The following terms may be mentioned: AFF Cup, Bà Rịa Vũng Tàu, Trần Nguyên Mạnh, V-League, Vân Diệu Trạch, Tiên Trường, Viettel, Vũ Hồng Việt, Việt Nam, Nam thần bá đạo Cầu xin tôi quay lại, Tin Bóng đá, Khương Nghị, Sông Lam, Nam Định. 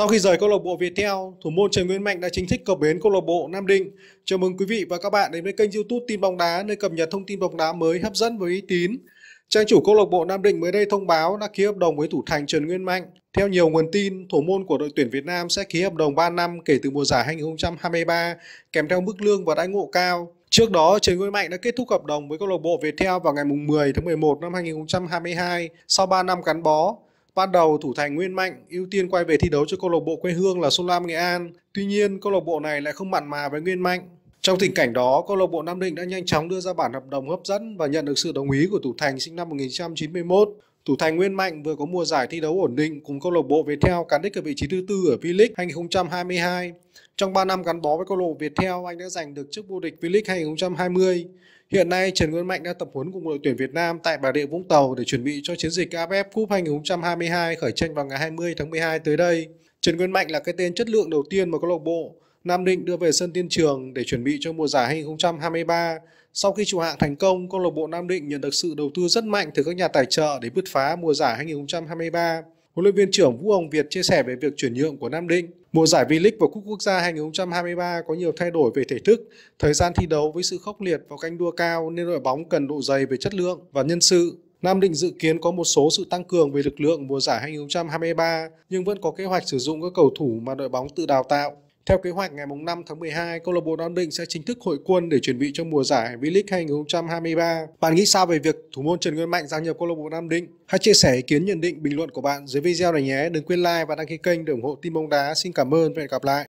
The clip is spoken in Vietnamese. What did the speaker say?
Sau khi rời câu lạc bộ Viettel, thủ môn Trần Nguyên Mạnh đã chính thức cập bến câu lạc bộ Nam Định. Chào mừng quý vị và các bạn đến với kênh YouTube Tin Bóng Đá, nơi cập nhật thông tin bóng đá mới, hấp dẫn và uy tín. Trang chủ câu lạc bộ Nam Định mới đây thông báo đã ký hợp đồng với thủ thành Trần Nguyên Mạnh. Theo nhiều nguồn tin, thủ môn của đội tuyển Việt Nam sẽ ký hợp đồng 3 năm kể từ mùa giải 2023, kèm theo mức lương và đãi ngộ cao. Trước đó, Trần Nguyên Mạnh đã kết thúc hợp đồng với câu lạc bộ Viettel vào ngày 10 tháng 11 năm 2022 sau 3 năm gắn bó. Ban đầu, thủ thành Nguyên Mạnh ưu tiên quay về thi đấu cho câu lạc bộ quê hương là Sông Lam, Nghệ An. Tuy nhiên, câu lạc bộ này lại không mặn mà với Nguyên Mạnh. Trong tình cảnh đó, câu lạc bộ Nam Định đã nhanh chóng đưa ra bản hợp đồng hấp dẫn và nhận được sự đồng ý của thủ thành sinh năm 1991. Thủ thành Nguyên Mạnh vừa có mùa giải thi đấu ổn định cùng câu lạc bộ Viettel, cán đích ở vị trí thứ tư ở V-League 2022. Trong 3 năm gắn bó với câu lạc bộ Viettel, anh đã giành được chức vô địch V-League 2020. Hiện nay, Trần Nguyên Mạnh đang tập huấn cùng đội tuyển Việt Nam tại Bà Rịa Vũng Tàu để chuẩn bị cho chiến dịch AFF Cup 2022 khởi tranh vào ngày 20 tháng 12 tới đây. Trần Nguyên Mạnh là cái tên chất lượng đầu tiên mà câu lạc bộ Nam Định đưa về sân Tiên Trường để chuẩn bị cho mùa giải 2023. Sau khi trụ hạng thành công, câu lạc bộ Nam Định nhận được sự đầu tư rất mạnh từ các nhà tài trợ để bứt phá mùa giải 2023. Huấn luyện viên trưởng Vũ Hồng Việt chia sẻ về việc chuyển nhượng của Nam Định. Mùa giải V-League và Cúp Quốc gia 2023 có nhiều thay đổi về thể thức, thời gian thi đấu với sự khốc liệt và canh đua cao nên đội bóng cần độ dày về chất lượng và nhân sự. Nam Định dự kiến có một số sự tăng cường về lực lượng mùa giải 2023 nhưng vẫn có kế hoạch sử dụng các cầu thủ mà đội bóng tự đào tạo. Theo kế hoạch, ngày 5 tháng 12, câu lạc bộ Nam Định sẽ chính thức hội quân để chuẩn bị cho mùa giải V-League 2023. Bạn nghĩ sao về việc thủ môn Trần Nguyên Mạnh gia nhập câu lạc bộ Nam Định? Hãy chia sẻ ý kiến, nhận định, bình luận của bạn dưới video này nhé. Đừng quên like và đăng ký kênh để ủng hộ Tin Bóng Đá. Xin cảm ơn và hẹn gặp lại.